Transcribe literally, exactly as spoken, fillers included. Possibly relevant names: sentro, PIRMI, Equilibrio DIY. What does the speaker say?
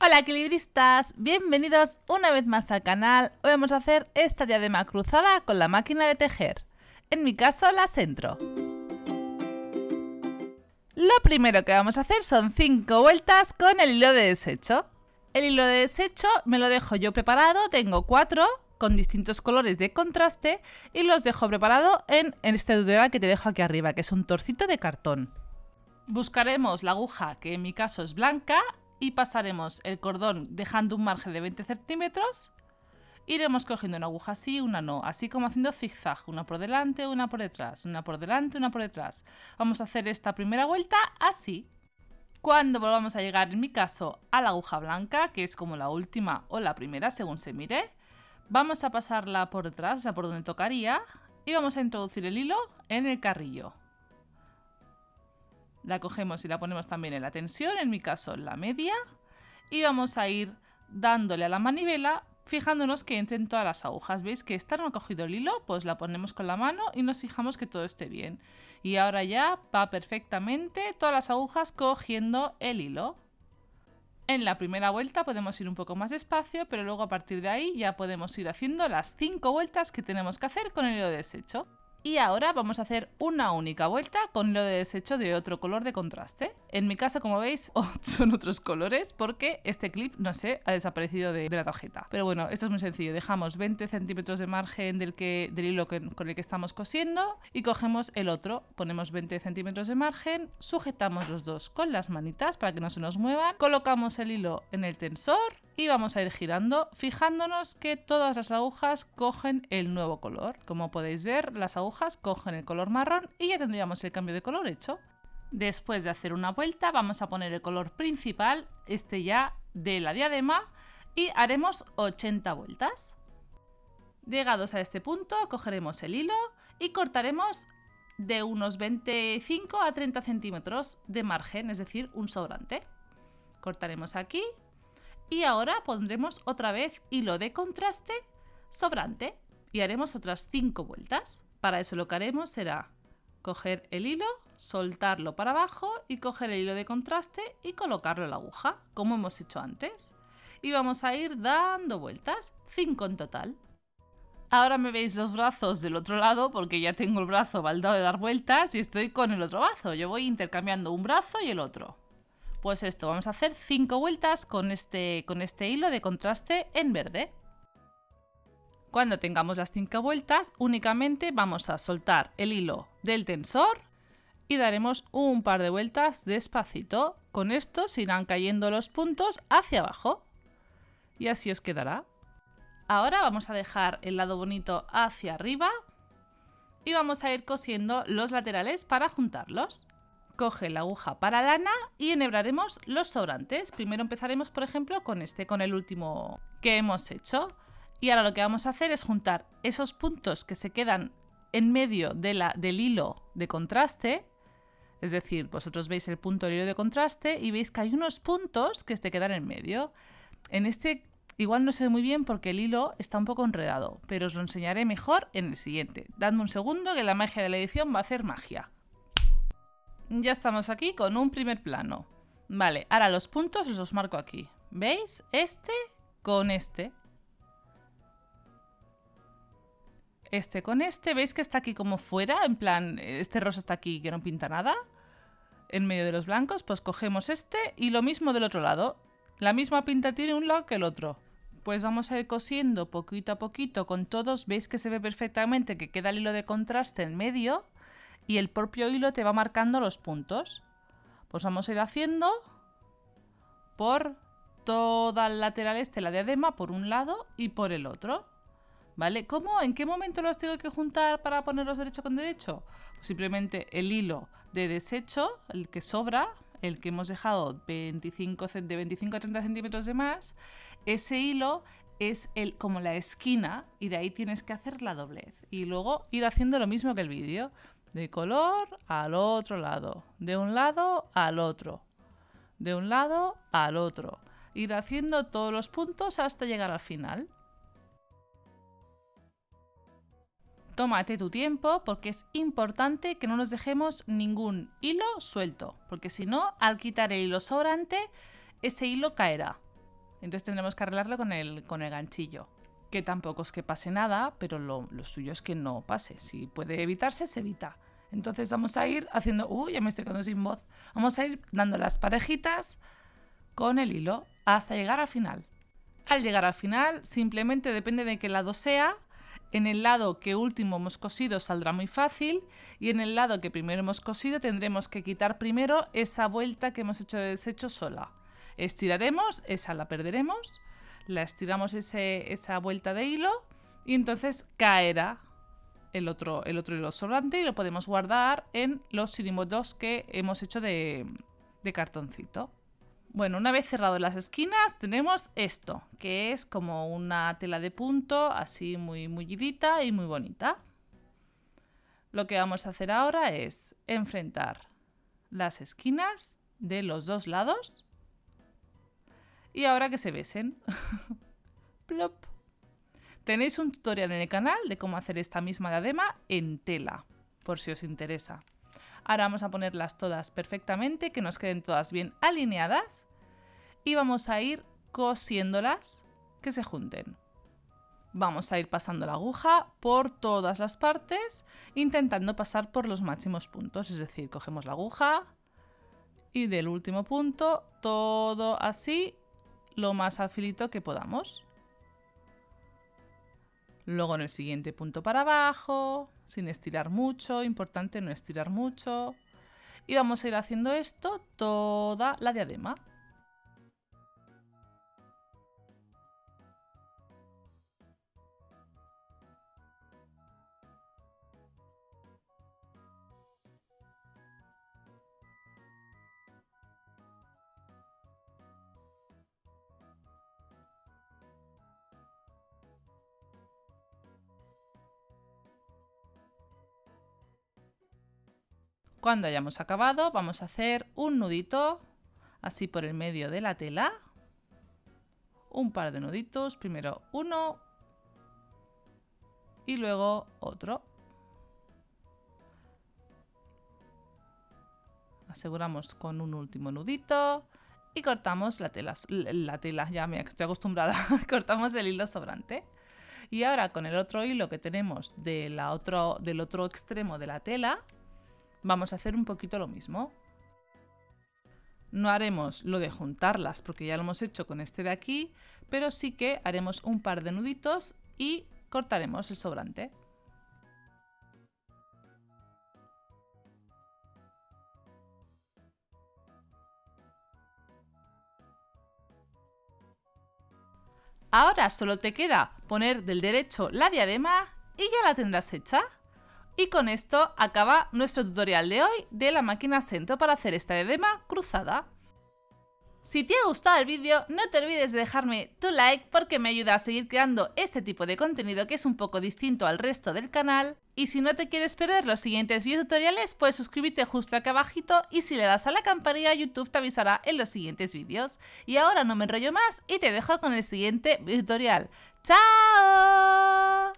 Hola equilibristas, bienvenidos una vez más al canal. Hoy vamos a hacer esta diadema cruzada con la máquina de tejer, en mi caso la sentro. Lo primero que vamos a hacer son cinco vueltas con el hilo de desecho. El hilo de desecho me lo dejo yo preparado, tengo cuatro con distintos colores de contraste y los dejo preparado en, en este tutorial que te dejo aquí arriba, que es un torcito de cartón. Buscaremos la aguja, que en mi caso es blanca, y pasaremos el cordón dejando un margen de veinte centímetros. Iremos cogiendo una aguja así, una no, así como haciendo zigzag, una por delante, una por detrás, una por delante, una por detrás. Vamos a hacer esta primera vuelta así. Cuando volvamos a llegar, en mi caso, a la aguja blanca, que es como la última o la primera, según se mire, vamos a pasarla por detrás, o sea, por donde tocaría, y vamos a introducir el hilo en el carrillo. La cogemos y la ponemos también en la tensión, en mi caso en la media, y vamos a ir dándole a la manivela, fijándonos que entren todas las agujas. ¿Veis que esta no ha cogido el hilo? Pues la ponemos con la mano y nos fijamos que todo esté bien. Y ahora ya va perfectamente todas las agujas cogiendo el hilo. En la primera vuelta podemos ir un poco más despacio, pero luego a partir de ahí ya podemos ir haciendo las cinco vueltas que tenemos que hacer con el hilo de desecho. Y ahora vamos a hacer una única vuelta con hilo de desecho de otro color de contraste. En mi caso, como veis, oh, son otros colores porque este clip, no sé, ha desaparecido de, de la tarjeta. Pero bueno, esto es muy sencillo. Dejamos veinte centímetros de margen del, que, del hilo que, con el que estamos cosiendo y cogemos el otro. Ponemos veinte centímetros de margen, sujetamos los dos con las manitas para que no se nos muevan, colocamos el hilo en el tensor y vamos a ir girando, fijándonos que todas las agujas cogen el nuevo color. Como podéis ver, las agujas cogen el color marrón y ya tendríamos el cambio de color hecho. Después de hacer una vuelta vamos a poner el color principal, este ya de la diadema, y haremos ochenta vueltas. Llegados a este punto cogeremos el hilo y cortaremos de unos veinticinco a treinta centímetros de margen, es decir, un sobrante. Cortaremos aquí y ahora pondremos otra vez hilo de contraste sobrante y haremos otras cinco vueltas. Para eso lo que haremos será coger el hilo, soltarlo para abajo y coger el hilo de contraste y colocarlo en la aguja, como hemos hecho antes. Y vamos a ir dando vueltas, cinco en total. Ahora me veis los brazos del otro lado porque ya tengo el brazo baldado de dar vueltas y estoy con el otro brazo. Yo voy intercambiando un brazo y el otro. Pues esto, vamos a hacer cinco vueltas con este, con este hilo de contraste en verde. Cuando tengamos las cinco vueltas, únicamente vamos a soltar el hilo del tensor y daremos un par de vueltas despacito. Con esto se irán cayendo los puntos hacia abajo y así os quedará. Ahora vamos a dejar el lado bonito hacia arriba y vamos a ir cosiendo los laterales para juntarlos. Coge la aguja para lana y enhebraremos los sobrantes. Primero empezaremos, por ejemplo, con este, con el último que hemos hecho. Y ahora lo que vamos a hacer es juntar esos puntos que se quedan en medio de la, del hilo de contraste. Es decir, vosotros veis el punto del hilo de contraste y veis que hay unos puntos que se quedan en medio. En este igual no se ve muy bien porque el hilo está un poco enredado, pero os lo enseñaré mejor en el siguiente. Dadme un segundo que la magia de la edición va a hacer magia. Ya estamos aquí con un primer plano. Vale, ahora los puntos os los marco aquí. ¿Veis? Este con este. Este con este, ¿veis que está aquí como fuera? En plan, este rosa está aquí que no pinta nada. En medio de los blancos, pues cogemos este y lo mismo del otro lado. La misma pinta tiene un lado que el otro. Pues vamos a ir cosiendo poquito a poquito con todos. ¿Veis que se ve perfectamente que queda el hilo de contraste en medio? Y el propio hilo te va marcando los puntos. Pues vamos a ir haciendo por toda el lateral este, la diadema, por un lado y por el otro. ¿Vale? ¿Cómo? ¿En qué momento los tengo que juntar para ponerlos derecho con derecho? Pues simplemente el hilo de desecho, el que sobra, el que hemos dejado veinticinco, de veinticinco a treinta centímetros de más, ese hilo es el, como la esquina y de ahí tienes que hacer la doblez. Y luego ir haciendo lo mismo que el vídeo, de color al otro lado, de un lado al otro, de un lado al otro. Ir haciendo todos los puntos hasta llegar al final. Tómate tu tiempo porque es importante que no nos dejemos ningún hilo suelto, porque si no, al quitar el hilo sobrante, ese hilo caerá. Entonces tendremos que arreglarlo con el, con el ganchillo. Que tampoco es que pase nada, pero lo, lo suyo es que no pase. Si puede evitarse, se evita. Entonces vamos a ir haciendo... ¡Uy! Uh, ya me estoy quedando sin voz. Vamos a ir dando las parejitas con el hilo hasta llegar al final. Al llegar al final, simplemente depende de qué lado sea. En el lado que último hemos cosido saldrá muy fácil. Y en el lado que primero hemos cosido tendremos que quitar primero esa vuelta que hemos hecho de desecho sola. Estiraremos, esa la perderemos... La estiramos ese, esa vuelta de hilo y entonces caerá el otro, el otro hilo sobrante y lo podemos guardar en los sirimotos que hemos hecho de, de cartoncito. Bueno, una vez cerrado las esquinas tenemos esto, que es como una tela de punto, así muy mullidita y muy bonita. Lo que vamos a hacer ahora es enfrentar las esquinas de los dos lados. Y ahora que se besen. Plop. Tenéis un tutorial en el canal de cómo hacer esta misma diadema en tela, por si os interesa. Ahora vamos a ponerlas todas perfectamente, que nos queden todas bien alineadas. Y vamos a ir cosiéndolas, que se junten. Vamos a ir pasando la aguja por todas las partes, intentando pasar por los máximos puntos. Es decir, cogemos la aguja y del último punto, todo así... lo más al filito que podamos. Luego en el siguiente punto para abajo, sin estirar mucho, importante no estirar mucho. Y vamos a ir haciendo esto toda la diadema. Cuando hayamos acabado, vamos a hacer un nudito, así por el medio de la tela. Un par de nuditos, primero uno y luego otro. Aseguramos con un último nudito y cortamos la tela, la tela, ya me estoy acostumbrada, cortamos el hilo sobrante. Y ahora con el otro hilo que tenemos de la otro, del otro extremo de la tela, vamos a hacer un poquito lo mismo. No haremos lo de juntarlas porque ya lo hemos hecho con este de aquí, pero sí que haremos un par de nuditos y cortaremos el sobrante. Ahora solo te queda poner del derecho la diadema y ya la tendrás hecha. Y con esto acaba nuestro tutorial de hoy de la máquina sentro para hacer esta diadema cruzada. Si te ha gustado el vídeo, no te olvides de dejarme tu like porque me ayuda a seguir creando este tipo de contenido que es un poco distinto al resto del canal. Y si no te quieres perder los siguientes videotutoriales, puedes suscribirte justo acá abajito y si le das a la campanilla, YouTube te avisará en los siguientes vídeos. Y ahora no me enrollo más y te dejo con el siguiente videotutorial. ¡Chao!